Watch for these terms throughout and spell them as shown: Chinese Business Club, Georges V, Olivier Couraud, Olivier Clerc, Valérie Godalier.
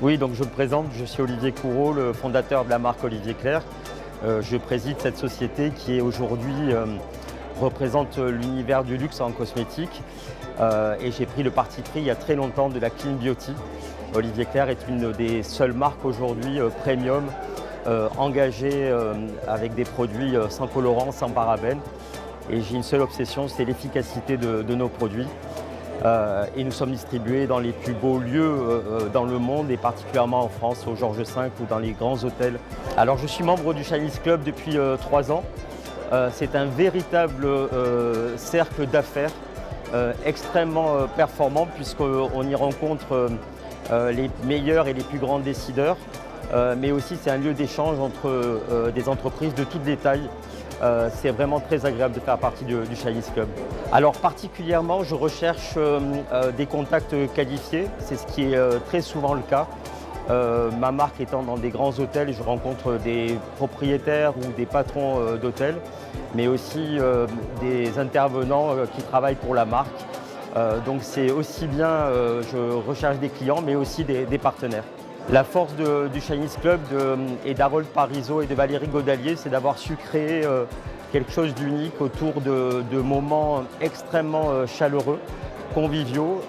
Oui, donc je me présente, je suis Olivier Couraud, le fondateur de la marque Olivier Clerc. Je préside cette société qui aujourd'hui représente l'univers du luxe en cosmétique. Et j'ai pris le parti pris il y a très longtemps de la clean beauty. Olivier Clerc est une des seules marques aujourd'hui premium engagée avec des produits sans colorants, sans parabènes. Et j'ai une seule obsession, c'est l'efficacité de nos produits. Et nous sommes distribués dans les plus beaux lieux dans le monde et particulièrement en France, au Georges V ou dans les grands hôtels. Alors je suis membre du Chinese Club depuis 3 ans. C'est un véritable cercle d'affaires extrêmement performant puisqu'on y rencontre les meilleurs et les plus grands décideurs. Mais aussi c'est un lieu d'échange entre des entreprises de toutes les tailles. C'est vraiment très agréable de faire partie du Chinese Club. Alors particulièrement, je recherche des contacts qualifiés, c'est ce qui est très souvent le cas. Ma marque étant dans des grands hôtels, je rencontre des propriétaires ou des patrons d'hôtels, mais aussi des intervenants qui travaillent pour la marque. Donc c'est aussi bien, je recherche des clients, mais aussi des partenaires. La force du Chinese Club et d'Harold Parizeau et de Valérie Godalier, c'est d'avoir su créer quelque chose d'unique autour de moments extrêmement chaleureux, conviviaux,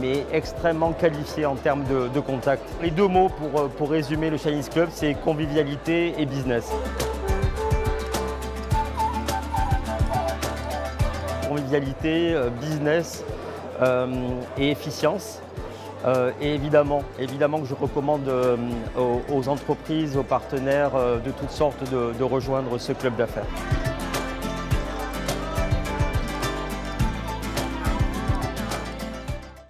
mais extrêmement qualifiés en termes de contact. Les deux mots pour résumer le Chinese Club, c'est convivialité et business. Convivialité, business et efficience. Et évidemment que je recommande aux entreprises, aux partenaires de toutes sortes de rejoindre ce club d'affaires.